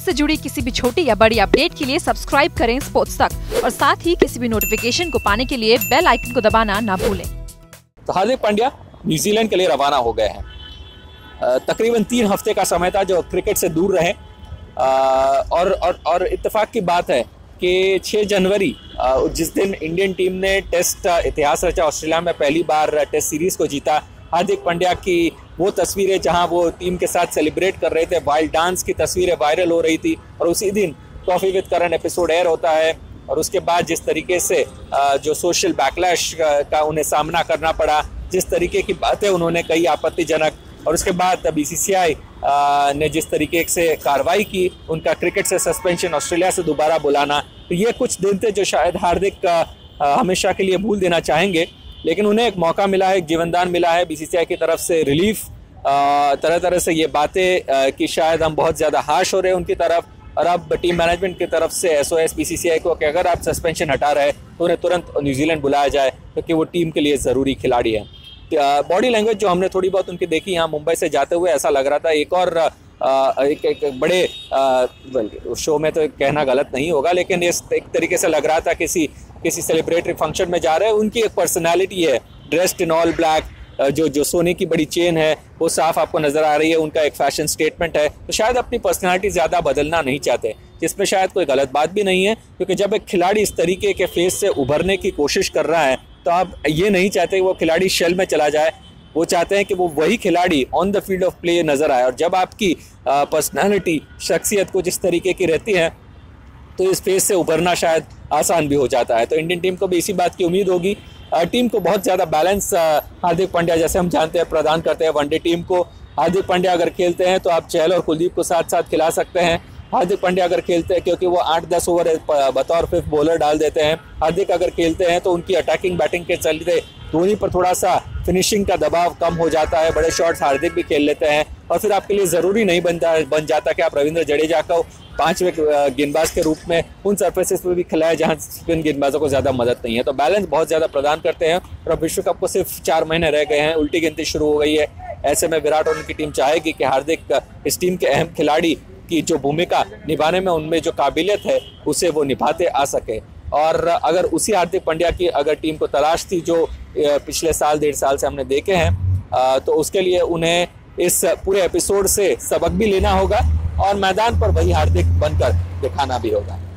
Sports से जुड़ी किसी भी छोटी या बड़ी अपडेट के लिए सब्सक्राइब करें स्पोर्ट्स तक, और साथ ही किसी भी नोटिफिकेशन को पाने के लिए बेल आइकन को दबाना ना भूलें। तो हार्दिक पांड्या न्यूजीलैंड के लिए रवाना हो गए हैं। तकरीबन 3 हफ्ते का समय था जो क्रिकेट से दूर रहे, और इत्तेफाक की बात है कि 6 जनवरी जिस दिन इंडियन टीम ने टेस्ट इतिहास रचा, ऑस्ट्रेलिया में पहली बार टेस्ट सीरीज को जीता, हार्दिक पांड्या की वो तस्वीरें जहां वो टीम के साथ सेलिब्रेट कर रहे थे, वाइल्ड डांस की तस्वीरें वायरल हो रही थी। और उसी दिन coffee with Karan episode air होता है, और उसके बाद जिस तरीके से जो सोशल बैकलैश का उन्हें सामना करना पड़ा, जिस तरीके की बातें उन्होंने कही आपत्तिजनक, और उसके बाद बीसीसीआई ने जिस तरीके से कार्रवाई की, उनका क्रिकेट से सस्पेंशन, ऑस्ट्रेलिया से दोबारा बुलाना, तो ये कुछ दिन थे जो शायद हार्दिक हमेशा के लिए भूल देना चाहेंगे। लेकिन उन्हें एक मौका मिला है, एक जीवनदान मिला है, बीसीसीआई की तरफ से रिलीफ, तरह तरह से ये बातें कि शायद हम बहुत ज़्यादा हार्श हो रहे हैं उनकी तरफ, और अब टीम मैनेजमेंट की तरफ से एसओएस बीसीसीआई को कि अगर आप सस्पेंशन हटा रहे हैं तो उन्हें तुरंत न्यूजीलैंड बुलाया जाए, क्योंकि वो टीम के लिए ज़रूरी खिलाड़ी है। बॉडी लैंग्वेज जो हमने थोड़ी बहुत उनकी देखी यहाँ मुंबई से जाते हुए, ऐसा लग रहा था एक और एक बड़े शो में तो कहना गलत नहीं होगा, लेकिन इस एक तरीके से लग रहा था किसी सेलिब्रेटरी फंक्शन में जा रहे हैं। उनकी एक पर्सनालिटी है, ड्रेस्ड इन ऑल ब्लैक, जो सोने की बड़ी चेन है वो साफ आपको नज़र आ रही है, उनका एक फैशन स्टेटमेंट है। तो शायद अपनी पर्सनालिटी ज़्यादा बदलना नहीं चाहते, जिसमें शायद कोई गलत बात भी नहीं है, क्योंकि जब एक खिलाड़ी इस तरीके के फेस से उभरने की कोशिश कर रहा है तो आप ये नहीं चाहते कि वो खिलाड़ी शेल में चला जाए, वो चाहते हैं कि वो वही खिलाड़ी on the field of play नज़र आए। और जब आपकी पर्सनालिटी, शख्सियत कुछ इस तरीके की रहती है तो इस फेस से उभरना शायद आसान भी हो जाता है। तो इंडियन टीम को भी इसी बात की उम्मीद होगी। टीम को बहुत ज़्यादा बैलेंस हार्दिक पांड्या, जैसे हम जानते हैं, प्रदान करते हैं वनडे टीम को। हार्दिक पांड्या अगर खेलते हैं तो आप चहल और कुलदीप को साथ साथ खिला सकते हैं। हार्दिक पांड्या अगर खेलते हैं, क्योंकि वो 8-10 ओवर बतौर 5th बॉलर डाल देते हैं, हार्दिक अगर खेलते हैं तो उनकी अटैकिंग बैटिंग के चलते धोनी पर थोड़ा सा फिनिशिंग का दबाव कम हो जाता है, बड़े शॉट्स हार्दिक भी खेल लेते हैं, और फिर आपके लिए ज़रूरी नहीं बन जाता कि आप रविंद्र जडेजा को 5वें गेंदबाज के रूप में उन सर्फेसिस पर भी खिलाए जहाँ स्पिन गेंदबाजों को ज़्यादा मदद नहीं है। तो बैलेंस बहुत ज़्यादा प्रदान करते हैं। और अब विश्व कप को सिर्फ 4 महीने रह गए हैं, उल्टी गिनती शुरू हो गई है। ऐसे में विराट और उनकी टीम चाहेगी कि हार्दिक इस टीम के अहम खिलाड़ी की जो भूमिका निभाने में उनमें जो काबिलियत है उसे वो निभाते आ सके। और अगर उसी हार्दिक पांड्या की अगर टीम को तलाश थी जो पिछले साल 1.5 साल से हमने देखे हैं, तो उसके लिए उन्हें इस पूरे एपिसोड से सबक भी लेना होगा और मैदान पर वही हार्दिक बनकर दिखाना भी होगा।